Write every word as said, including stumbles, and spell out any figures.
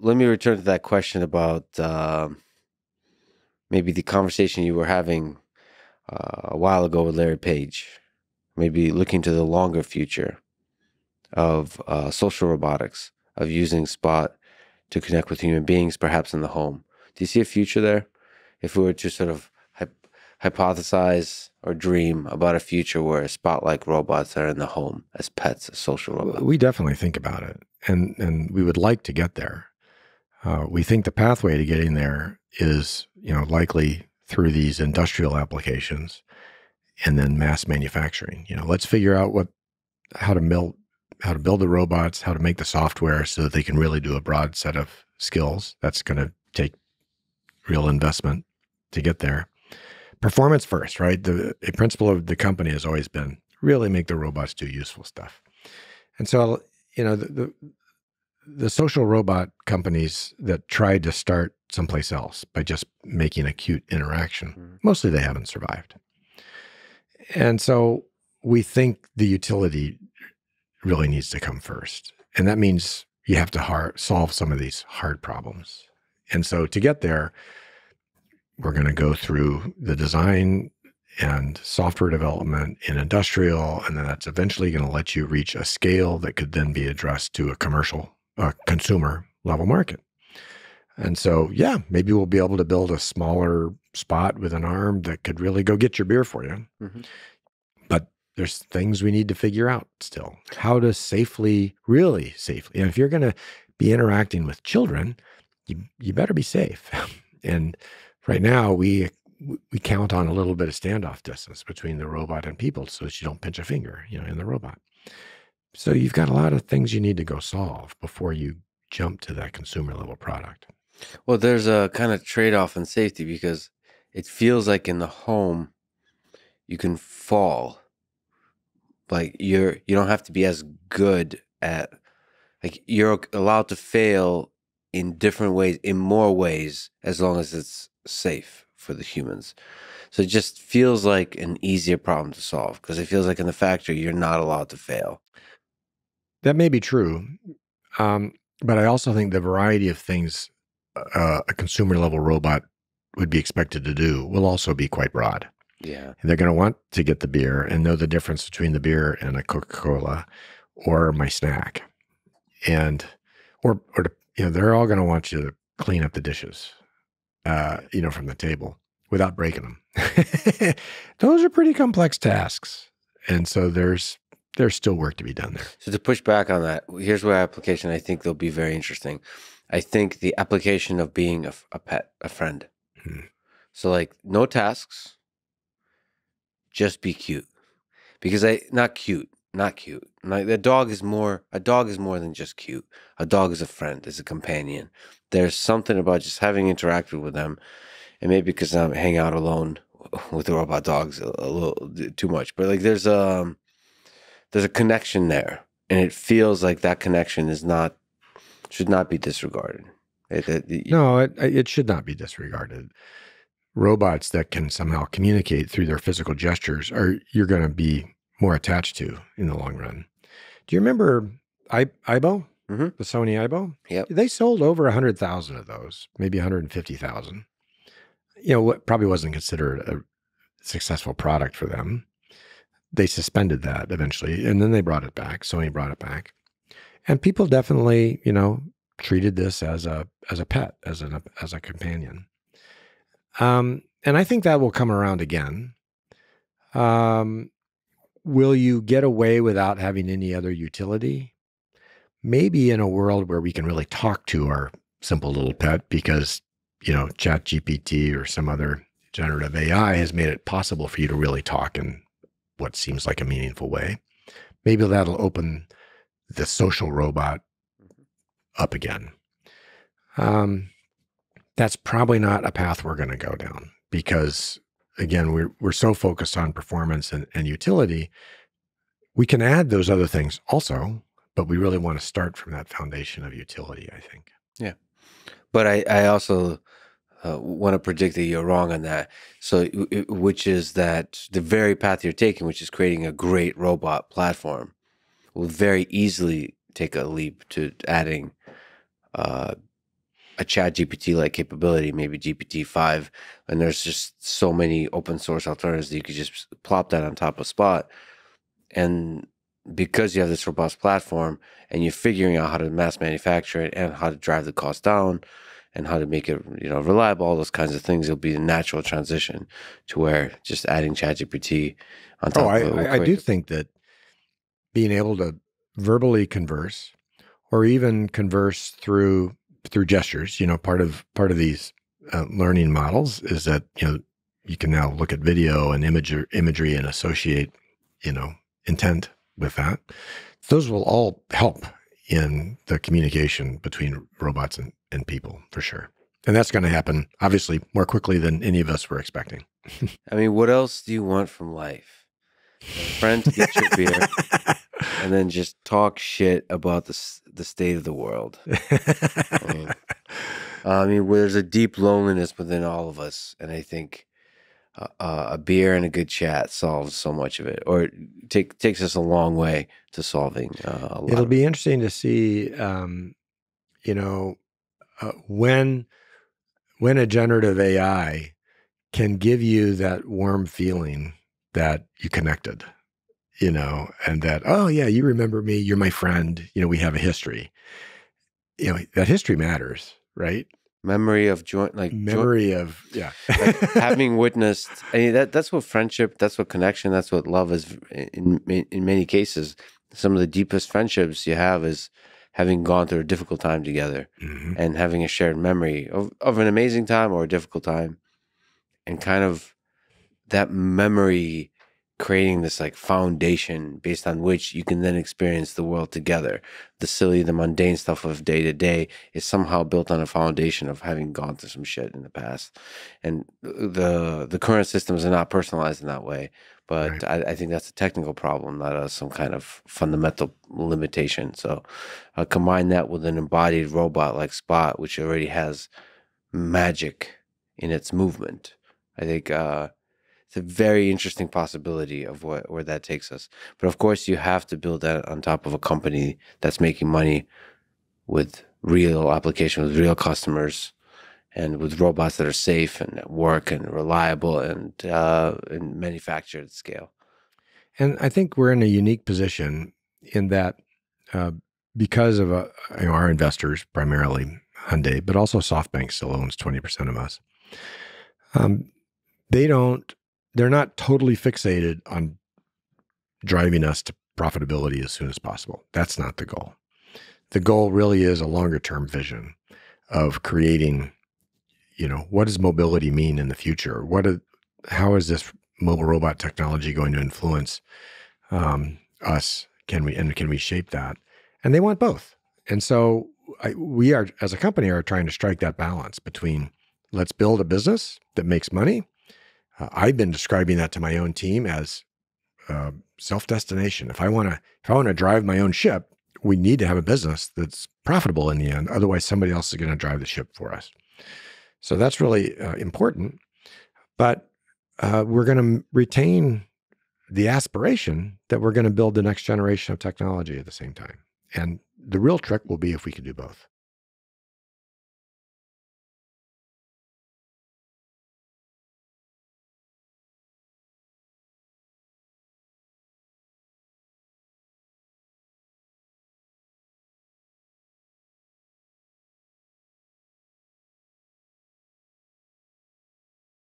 let me return to that question about uh, maybe the conversation you were having uh, a while ago with Larry Page, maybe looking to the longer future of uh, social robotics, of using Spot to connect with human beings, perhaps in the home. Do you see a future there? If we were to sort of hypothesize or dream about a future where Spot-like robots are in the home as pets, as social robots? We definitely think about it, and, and we would like to get there. Uh, we think the pathway to getting there is, you know, likely through these industrial applications and then mass manufacturing. You know, let's figure out what, how to melt, how to build the robots, how to make the software so that they can really do a broad set of skills. That's going to take real investment to get there. Performance first, right? The a principle of the company has always been really make the robots do useful stuff. And so, you know, the, the, the social robot companies that tried to start someplace else by just making a cute interaction, mm-hmm. mostly they haven't survived. And so we think the utility really needs to come first. And that means you have to hard, solve some of these hard problems. And so to get there, we're going to go through the design and software development in industrial, and then that's eventually going to let you reach a scale that could then be addressed to a commercial, a consumer level market. And so, yeah, maybe we'll be able to build a smaller Spot with an arm that could really go get your beer for you. Mm-hmm. But there's things we need to figure out still. How to safely, really safely. And if you're going to be interacting with children, you, you better be safe. And right now, we we count on a little bit of standoff distance between the robot and people so that you don't pinch a finger, you know, in the robot. So you've got a lot of things you need to go solve before you jump to that consumer level product. Well, there's a kind of trade-off in safety because it feels like in the home, you can fall. Like you're, you don't have to be as good at, like you're allowed to fail in different ways, in more ways, as long as it's safe for the humans. So it just feels like an easier problem to solve because it feels like in the factory, you're not allowed to fail. That may be true. Um, but I also think the variety of things uh, a consumer level robot would be expected to do will also be quite broad. Yeah. And they're going to want to get the beer and know the difference between the beer and a Coca-Cola or my snack. And, or, or to, you know, they're all going to want you to clean up the dishes. Uh, you know, from the table without breaking them. Those are pretty complex tasks. And so there's there's still work to be done there. So to push back on that, here's where application I think they'll be very interesting. I think the application of being a, a pet, a friend. Hmm. So like no tasks, just be cute. Because I, not cute, not cute. Like the dog is more, a dog is more than just cute. A dog is a friend, is a companion. There's something about just having interacted with them, and maybe because I'm hanging out alone with the robot dogs a, a little too much, but like there's a, there's a connection there, and it feels like that connection is not, should not be disregarded. It, it, it, no, it, it should not be disregarded. Robots that can somehow communicate through their physical gestures are, you're going to be more attached to in the long run. Do you remember Aibo? Mm-hmm. The Sony Aibo? Yep. They sold over one hundred thousand of those, maybe one hundred fifty thousand. You know, what probably wasn't considered a successful product for them. They suspended that eventually, and then they brought it back. Sony brought it back. And people definitely, you know, treated this as a as a pet, as an as a companion. Um, and I think that will come around again. Um, will you get away without having any other utility? Maybe in a world where we can really talk to our simple little pet because, you know, Chat G P T or some other generative A I has made it possible for you to really talk in what seems like a meaningful way. Maybe that'll open the social robot up again. Um, that's probably not a path we're going to go down because, again, we're, we're so focused on performance and, and utility. We can add those other things also, but we really want to start from that foundation of utility, I think. Yeah. But I, I also uh, want to predict that you're wrong on that. So, which is that the very path you're taking, which is creating a great robot platform, will very easily take a leap to adding uh, a Chat G P T like capability, maybe G P T five, and there's just so many open source alternatives that you could just plop that on top of Spot. And because you have this robust platform and you're figuring out how to mass manufacture it and how to drive the cost down and how to make it, you know, reliable, all those kinds of things, it'll be a natural transition to where just adding Chat G P T on top oh, of it. I, I do think that being able to verbally converse, or even converse through through gestures, you know, part of part of these uh, learning models is that, you know, you can now look at video and image imagery and associate, you know, intent with that. Those will all help in the communication between robots and, and people, for sure. And that's going to happen, obviously, more quickly than any of us were expecting. I mean, what else do you want from life? Friend, get your beer. And then just talk shit about the the state of the world. I mean, I mean, there's a deep loneliness within all of us, and I think uh, uh, a beer and a good chat solves so much of it, or it take, takes us a long way to solving uh, a lot. It'll be interesting to see, um, you know, uh, when when a generative A I can give you that warm feeling that you connected. You know, and that, oh yeah, you remember me, you're my friend, you know, we have a history. You know, that history matters, right? Memory of joint, like memory joint, of, yeah. Like having witnessed, I mean, that, that's what friendship, that's what connection, that's what love is in, in, in many cases. Some of the deepest friendships you have is having gone through a difficult time together, mm-hmm. and having a shared memory of, of an amazing time or a difficult time. And kind of that memory creating this like foundation based on which you can then experience the world together. The silly, the mundane stuff of day to day is somehow built on a foundation of having gone through some shit in the past. And the the current systems are not personalized in that way. But right. I, I think that's a technical problem, not a, some kind of fundamental limitation. So uh, combine that with an embodied robot like Spot, which already has magic in its movement. I think... Uh, It's a very interesting possibility of what, where that takes us. But of course, you have to build that on top of a company that's making money with real applications, with real customers, and with robots that are safe and at work and reliable and, uh, and manufactured at scale. And I think we're in a unique position in that uh, because of uh, you know, our investors, primarily Hyundai, but also SoftBank still owns twenty percent of us. Um, they don't They're not totally fixated on driving us to profitability as soon as possible. That's not the goal. The goal really is a longer-term vision of creating, you know, what does mobility mean in the future? What is, how is this mobile robot technology going to influence um, us? Can we, and can we shape that? And they want both. And so I, we are, as a company, are trying to strike that balance between let's build a business that makes money. Uh, I've been describing that to my own team as uh, self-destination. If I want to, if I want to drive my own ship, we need to have a business that's profitable in the end. Otherwise, somebody else is going to drive the ship for us. So that's really uh, important. But uh, we're going to retain the aspiration that we're going to build the next generation of technology at the same time. And the real trick will be if we can do both.